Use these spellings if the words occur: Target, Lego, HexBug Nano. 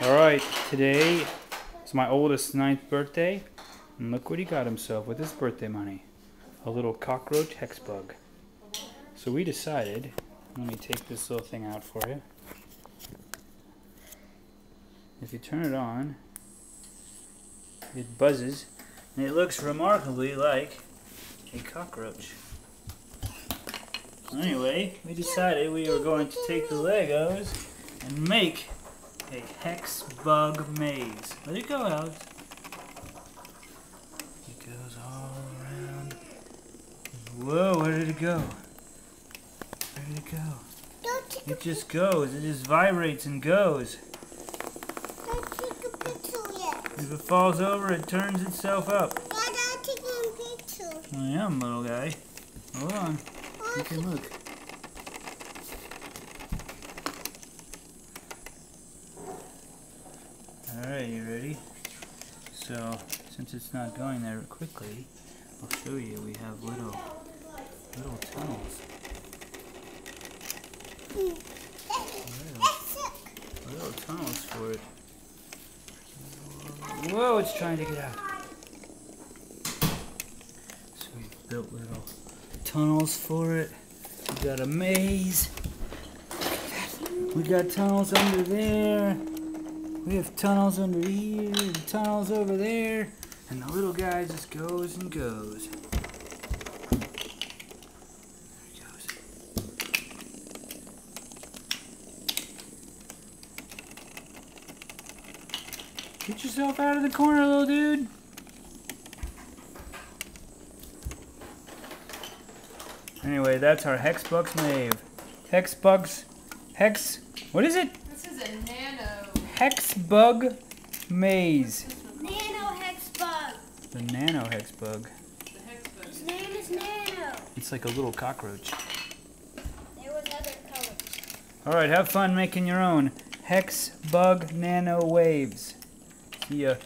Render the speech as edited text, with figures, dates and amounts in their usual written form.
Alright, today is my oldest 9th birthday, and look what he got himself with his birthday money. A little cockroach hexbug. So we decided, let me take this little thing out for you. If you turn it on, it buzzes, and it looks remarkably like a cockroach. Anyway, we decided we were going to take the Legos and make a HexBug maze. Let it go out. It goes all around. Whoa, where did it go? Where did it go? It just goes. It just vibrates and goes. Don't take a picture yet. If it falls over, it turns itself up. Dad, I'm taking a picture. I am, little guy. Hold on. You can look. Alright, you ready? So, since it's not going there quickly, I'll show you we have little tunnels. Little tunnels for it. Whoa, it's trying to get out. So we've built little tunnels for it. We got a maze. We got tunnels under there. We have tunnels under here and tunnels over there. And the little guy just goes and goes. There he goes. Get yourself out of the corner, little dude. Anyway, that's our HexBug Nano. What is it? This is a nano. HexBug maze. Nano HexBug. The nano HexBug. The HexBug. His name is Nano. It's like a little cockroach. There was other colors. Alright, have fun making your own HexBug Nano waves. See ya.